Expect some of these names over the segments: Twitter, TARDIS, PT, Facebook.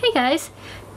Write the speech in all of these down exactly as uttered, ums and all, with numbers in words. Hey guys!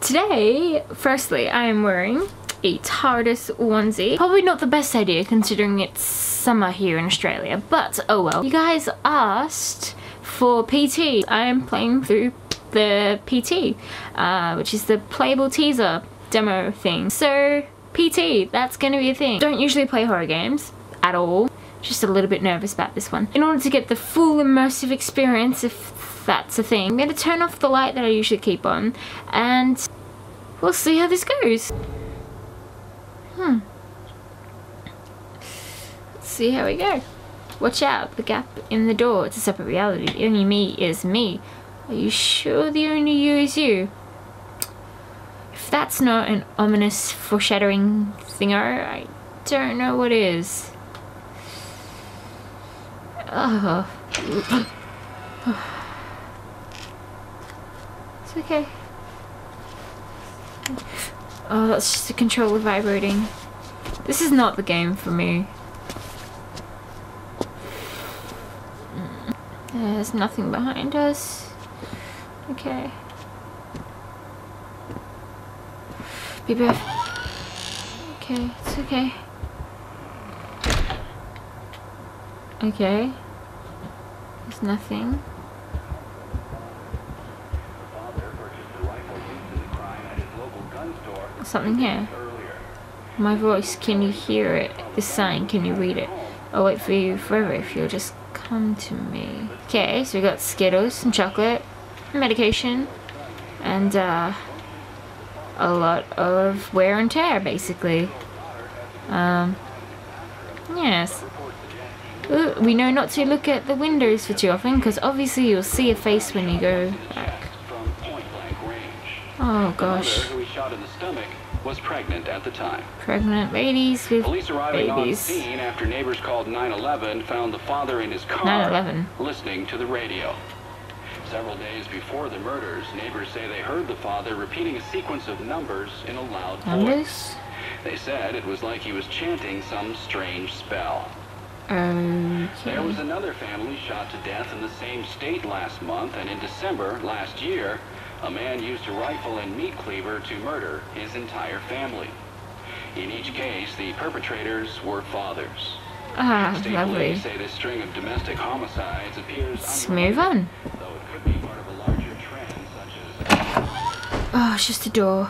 Today, firstly, I am wearing a TARDIS onesie. Probably not the best idea considering it's summer here in Australia, but oh well. You guys asked for P T. I am playing through the P T, uh, which is the playable teaser demo thing. So, P T, that's gonna be a thing. Don't usually play horror games at all. Just a little bit nervous about this one. In order to get the full immersive experience, if that's a thing, I'm going to turn off the light that I usually keep on, and we'll see how this goes. Hmm. Let's see how we go. Watch out, the gap in the door. It's a separate reality. The only me is me. Are you sure the only you is you? If that's not an ominous foreshadowing thingo, I don't know what is. Oh. It's okay. Oh, that's just a controller vibrating. This is not the game for me. There's nothing behind us. Okay. Be breath. Okay, it's okay. Okay. There's nothing. Something here. My voice, can you hear it? This sign, can you read it? I'll wait for you forever if you'll just come to me. Okay, so we got Skittles, some chocolate, medication, and uh, a lot of wear and tear, basically. Um, yes. Ooh, we know not to look at the windows for too often, because obviously you'll see a face when you go back. Oh gosh. The mother who he shot in the stomach was pregnant at the time. Pregnant ladies with police arriving babies. On scene after neighbors called nine eleven found the father in his car listening to the radio. Several days before the murders, neighbors say they heard the father repeating a sequence of numbers in a loud numbers? voice. They said it was like he was chanting some strange spell. Okay. There was another family shot to death in the same state last month, and in December last year, a man used a rifle and meat cleaver to murder his entire family. In each case, the perpetrators were fathers. Ah, state lovely. Say this string of domestic homicides appears Let's move on. Though it could be part of a larger trend, such as oh, it's just a door.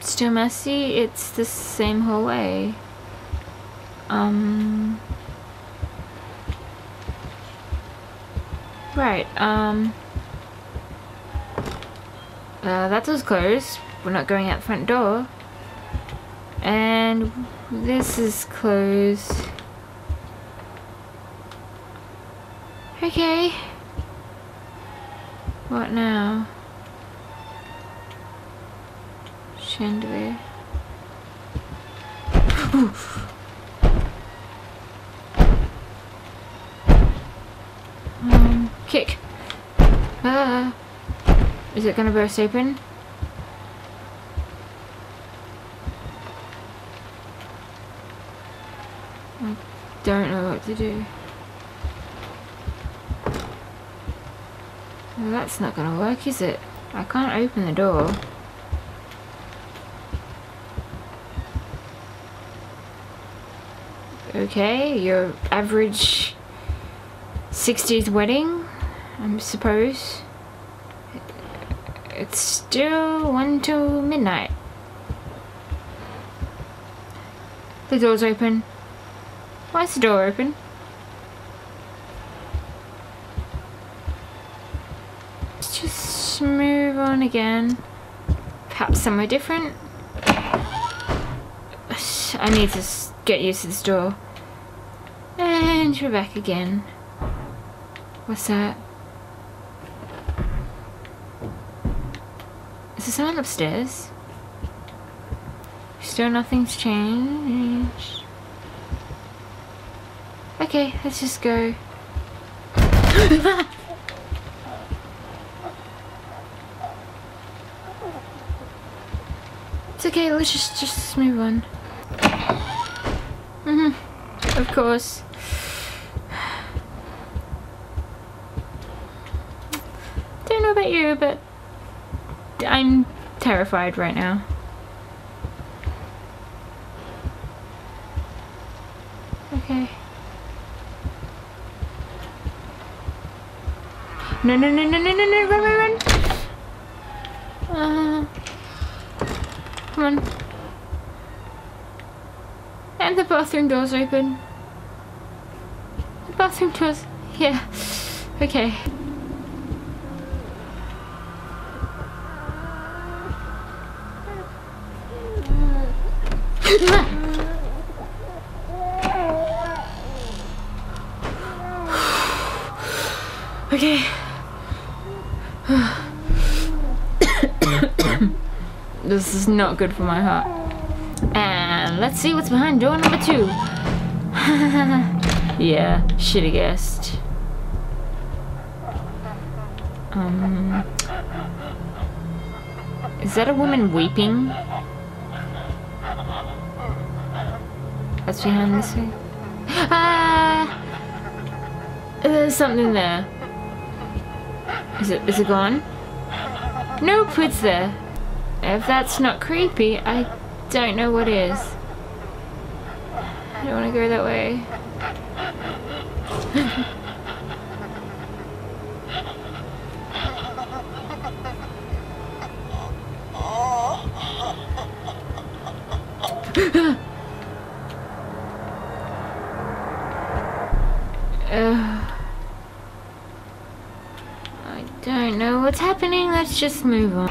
Still messy, it's the same hallway. Um. Right, um. Uh, that door's closed. We're not going out the front door. And this is closed. Okay. What now? Chandelier. Oof. Um, kick. Ah. Is it gonna burst open? I don't know what to do. Well, that's not gonna work, is it? I can't open the door. Okay, your average sixties wedding, I suppose. It's still one till midnight. The door's open. Why is the door open? Let's just move on again. Perhaps somewhere different. I need to get used to this door. And we're back again. What's that? Is there someone upstairs? Still nothing's changed. Okay, let's just go. It's okay, let's just, just move on. Mm-hmm. Of course. about you, but I'm terrified right now. Okay. No, no, no, no, no, no, no, run, run, run. Uh, come on. And the bathroom door's open. The bathroom door's, yeah. Okay. Okay. This is not good for my heart. And let's see what's behind door number two. Yeah, should have guessed. Um, is that a woman weeping? That's behind this way. Ah! There's something there. Is it, is it gone? Nope, it's there. If that's not creepy, I don't know what is. I don't want to go that way. uh, I don't know what's happening. Let's just move on.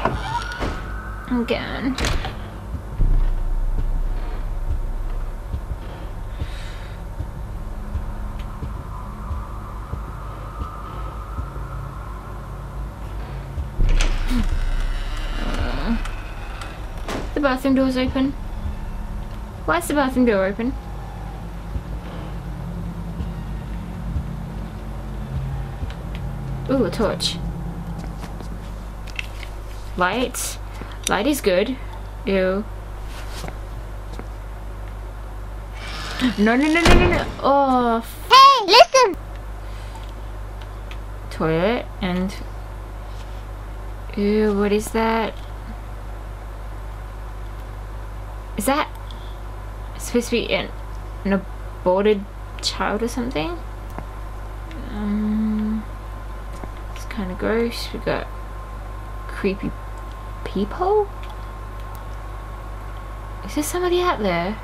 Again. uh, the bathroom door's open. Why is the bathroom door open? Ooh, a torch. Lights. Light is good. Ew. No, no, no, no, no, no. Oh. Hey, listen. Toilet and. Ew, what is that? Is that supposed to be an, an aborted child or something? Um. It's kind of gross. We got creepy. People? Is there somebody out there?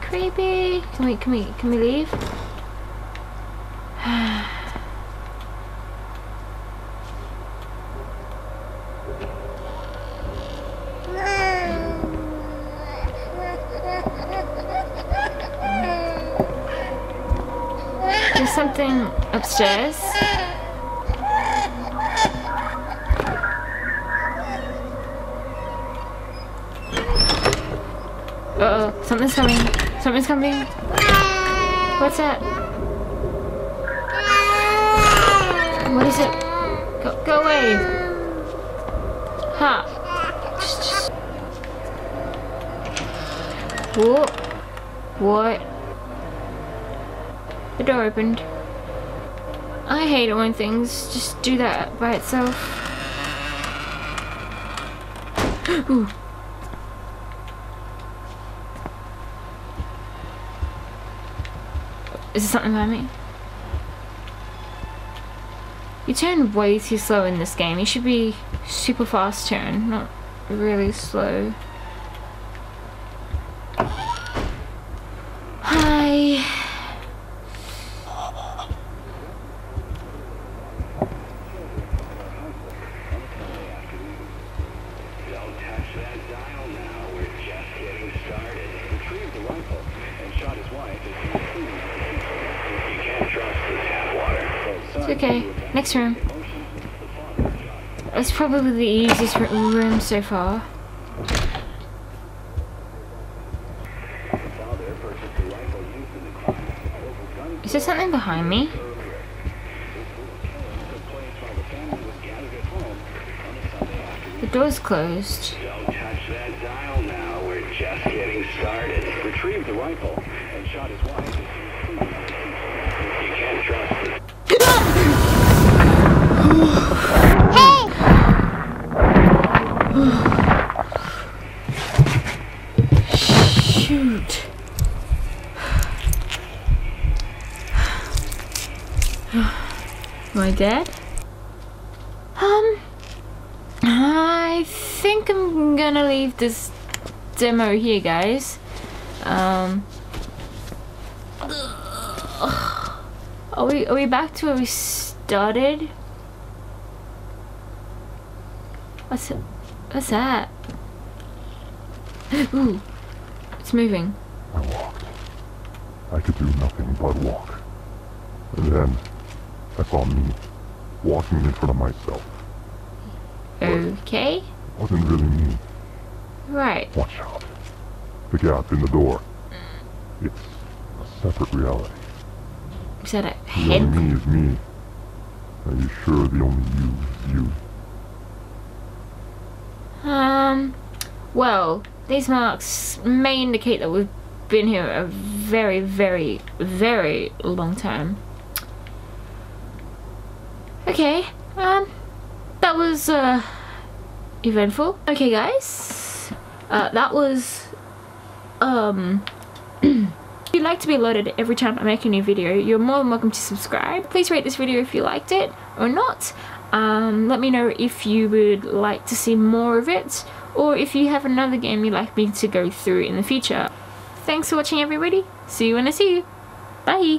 Creepy. Can we can we can we leave? There's something upstairs. Uh oh, something's coming. Something's coming. What's that? What is it? Go, go away. Ha. Huh. What? What? The door opened. I hate it when things just do that by itself. Ooh. Is there something behind me? You turn way too slow in this game. You should be super fast turn, not really slow. Hi. Don't touch that dial now. We're just getting started. Retrieve the rifle and shot his wife. It's okay. Next room. That's probably the easiest room so far. Is there something behind me? The door's closed. Don't touch that dial now. We're just getting started. Retrieve the rifle and shot his wife. You can't trust it. My dad? Um, I think I'm gonna leave this demo here, guys. Um, are we, are we back to where we started? What's, what's that? Ooh, it's moving. I walked. I could do nothing but walk. And then I saw me walking in front of myself. Okay. It wasn't really me. Right. Watch out. The gap in the door. It's a separate reality. Is that a head? The only me is me. Are you sure the only you is you? Um, well, these marks may indicate that we've been here a very, very, very long time. Okay, um, that was, uh, eventful. Okay, guys, uh, that was, um, if you'd like to be alerted every time I make a new video, you're more than welcome to subscribe. Please rate this video if you liked it or not. Um, let me know if you would like to see more of it, or if you have another game you'd like me to go through in the future. Thanks for watching, everybody. See you when I see you. Bye.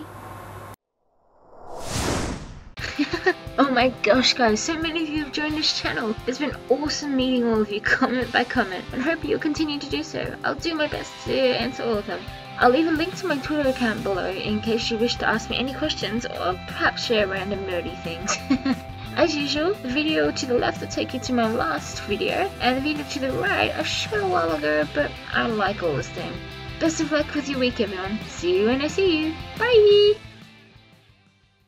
Oh my gosh, guys, so many of you have joined this channel. It's been awesome meeting all of you comment by comment, and hope you'll continue to do so. I'll do my best to answer all of them. I'll leave a link to my Twitter account below in case you wish to ask me any questions or perhaps share random nerdy things. As usual, the video to the left will take you to my last video, and the video to the right I shot a while ago, but I like all this thing. Best of luck with your week, everyone. See you when I see you. Bye!